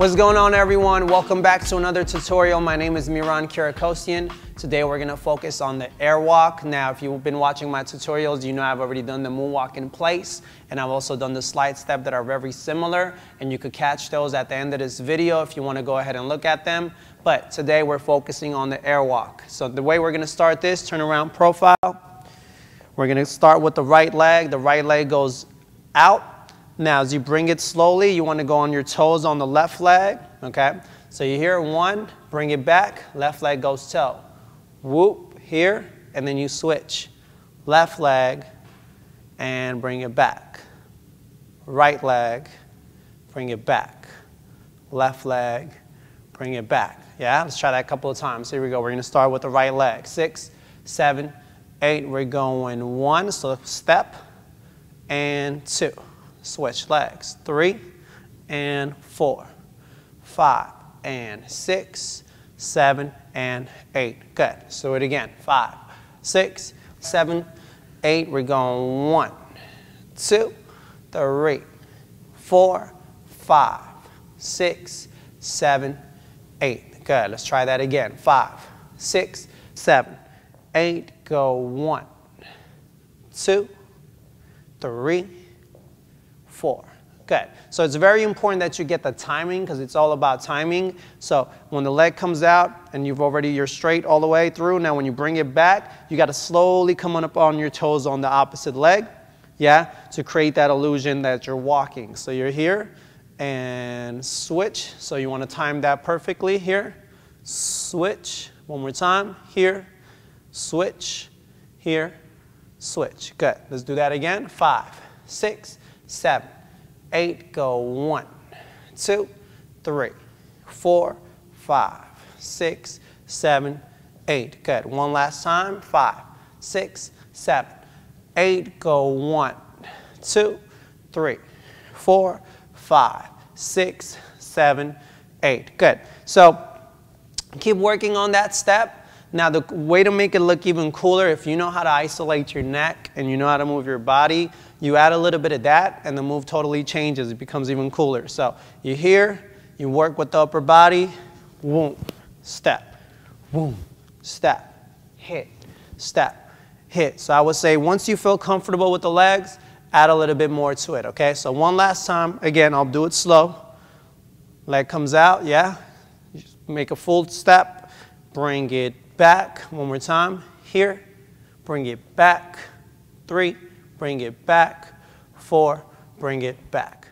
What's going on, everyone? Welcome back to another tutorial. My name is Mihran Kirakosian. Today we're gonna focus on the airwalk. Now, if you've been watching my tutorials, you know I've already done the moonwalk in place, and I've also done the slide step that are very similar, and you could catch those at the end of this video if you wanna go ahead and look at them. But today we're focusing on the airwalk. So the way we're gonna start this, turn around profile. We're gonna start with the right leg. The right leg goes out. Now, as you bring it slowly, you wanna go on your toes on the left leg, okay? So you hear one, bring it back, left leg goes toe. Whoop, here, and then you switch. Left leg, and bring it back. Right leg, bring it back. Left leg, bring it back. Yeah, let's try that a couple of times. Here we go, we're gonna start with the right leg. 6, 7, 8, we're going 1, so step, and 2. Switch legs, 3, and 4, 5, and 6, 7, and 8. Good. Let's do it again. 5, 6, 7, 8. We're going 1, 2, 3, 4, 5, 6, 7, 8. Good. Let's try that again. 5, 6, 7, 8. Go 1, 2, 3, 4. Good. So it's very important that you get the timing because it's all about timing. So when the leg comes out and you're straight all the way through, now when you bring it back, you got to slowly come on up on your toes on the opposite leg, yeah, to create that illusion that you're walking. So you're here and switch. So you want to time that perfectly here. Switch. One more time. Here. Switch. Here. Switch. Good. Let's do that again. 5, 6, 7, 8, go 1, 2, 3, 4, 5, 6, 7, 8. Good. One last time. 5, 6, 7, 8, go 1, 2, 3, 4, 5, 6, 7, 8. Good. So keep working on that step. Now, the way to make it look even cooler, if you know how to isolate your neck and you know how to move your body, you add a little bit of that and the move totally changes. It becomes even cooler. So you're here, you work with the upper body, boom, step, hit, step, hit. So I would say once you feel comfortable with the legs, add a little bit more to it, okay? So one last time, again, I'll do it slow. Leg comes out, yeah? You just make a full step, bring it back, one more time, here, bring it back, 3, bring it back, 4, bring it back.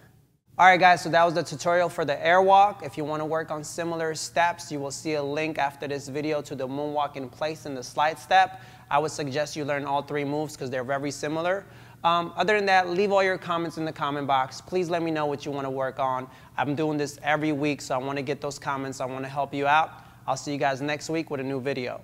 All right, guys, so that was the tutorial for the airwalk. If you want to work on similar steps, you will see a link after this video to the moonwalk in place and the slide step. I would suggest you learn all 3 moves because they're very similar. Other than that, leave all your comments in the comment box. Please let me know what you want to work on. I'm doing this every week, so I want to get those comments. I want to help you out. I'll see you guys next week with a new video.